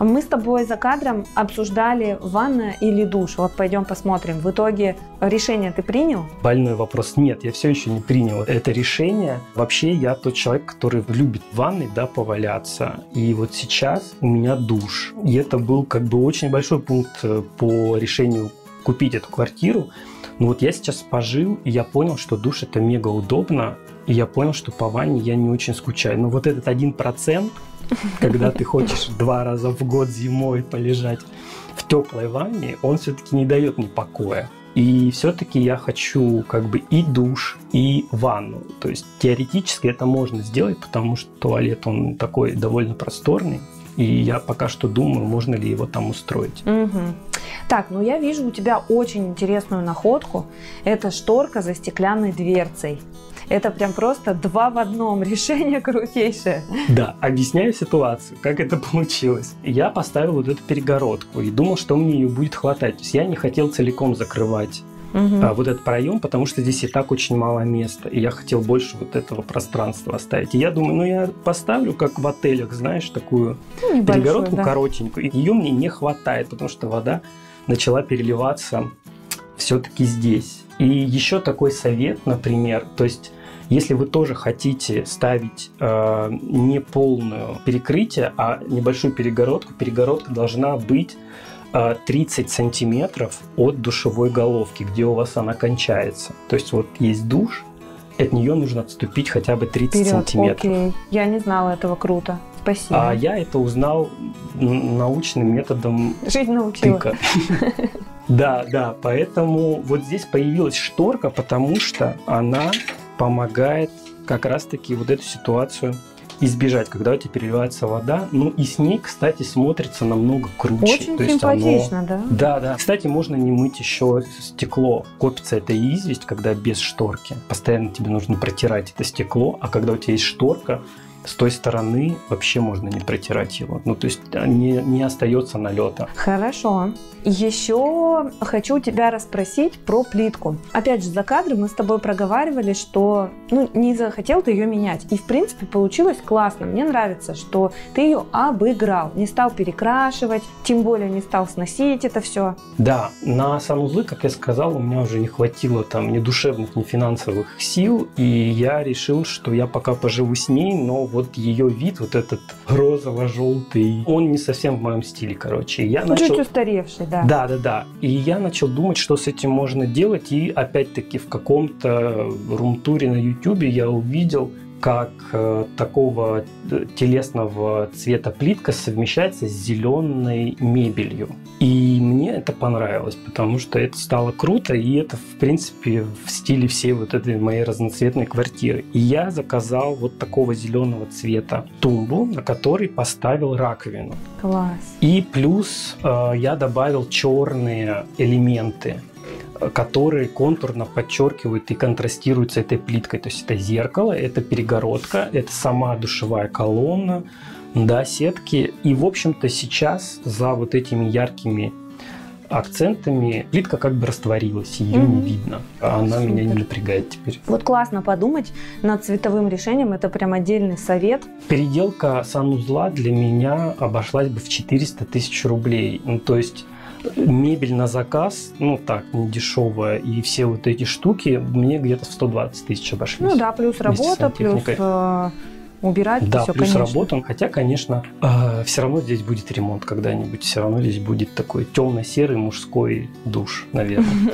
Мы с тобой за кадром обсуждали ванна или душ. Вот пойдем посмотрим. В итоге решение ты принял? Больной вопрос. Нет, я все еще не принял это решение. Вообще я тот человек, который любит в ванной, да, поваляться. И вот сейчас у меня душ. И это был как бы очень большой пункт по решению купить эту квартиру. Но вот я сейчас пожил, и я понял, что душ это мега удобно. И я понял, что по ванне я не очень скучаю. Но вот этот 1%, когда ты хочешь 2 раза в год зимой полежать в теплой ванне, он все-таки не дает мне покоя. И все-таки я хочу как бы и душ, и ванну. То есть теоретически это можно сделать, потому что туалет он такой довольно просторный. И я пока что думаю, можно ли его там устроить. Угу. Так, ну я вижу у тебя очень интересную находку. Это шторка за стеклянной дверцей. Это прям просто 2 в 1 решение крутейшее. Да, объясняю ситуацию, как это получилось. Я поставил вот эту перегородку и думал, что мне ее будет хватать. То есть я не хотел целиком закрывать вот этот проем, потому что здесь и так очень мало места. И я хотел больше вот этого пространства оставить. И я думаю, ну я поставлю, как в отелях, знаешь, такую небольшую, перегородку, да, коротенькую. И ее мне не хватает, потому что вода начала переливаться все-таки здесь. И еще такой совет, например, то есть если вы тоже хотите ставить не полное перекрытие, а небольшую перегородку, перегородка должна быть 30 сантиметров от душевой головки, где у вас она кончается. То есть вот есть душ, от нее нужно отступить хотя бы 30 сантиметров. Окей. Я не знала этого, круто. Спасибо. А я это узнал научным методом. Жизнь научила. Тыка. Да, да, поэтому вот здесь появилась шторка, потому что она помогает как раз-таки вот эту ситуацию избежать, когда у тебя переливается вода. Ну и с ней, кстати, смотрится намного круче. Очень то симпатично, оно... да? Да, да. Кстати, можно не мыть еще стекло. Копится эта известь, когда без шторки. Постоянно тебе нужно протирать это стекло, а когда у тебя есть шторка, с той стороны вообще можно не протирать его. Ну, то есть не остается налета. Хорошо. Еще хочу тебя расспросить про плитку. Опять же, за кадром мы с тобой проговаривали, что не захотел ты ее менять. И, в принципе, получилось классно. Мне нравится, что ты ее обыграл. Не стал перекрашивать, тем более не стал сносить это все. Да, на санузлы, как я сказал, у меня уже не хватило там ни душевных, ни финансовых сил. И я решил, что я пока поживу с ней, но вот ее вид, вот этот розово-желтый, он не совсем в моем стиле, короче. Я начал... Чуть устаревший, да. Да, да, да. И я начал думать, что с этим можно делать. И опять-таки в каком-то рум-туре на ютубе я увидел, как такого телесного цвета плитка совмещается с зеленой мебелью. И мне это понравилось, потому что это стало круто, и это, в принципе, в стиле всей вот этой моей разноцветной квартиры. И я заказал вот такого зеленого цвета тумбу, на который поставил раковину. Класс. И плюс я добавил черные элементы, которые контурно подчеркивают и контрастируют с этой плиткой. То есть это зеркало, это перегородка, это сама душевая колонна, да, сетки. И, в общем-то, сейчас за вот этими яркими акцентами плитка как бы растворилась, ее не видно. Она меня не напрягает теперь. Вот классно подумать над цветовым решением, это прям отдельный совет. Переделка санузла для меня обошлась бы в 400 000 рублей. Ну, то есть мебель на заказ, ну так, не дешевая, и все вот эти штуки мне где-то в 120 000 обошлись. Ну да, плюс работа, плюс убирать, да, все, плюс конечно. Работа. Хотя, конечно, все равно здесь будет ремонт когда-нибудь, все равно здесь будет такой темно-серый мужской душ, наверное.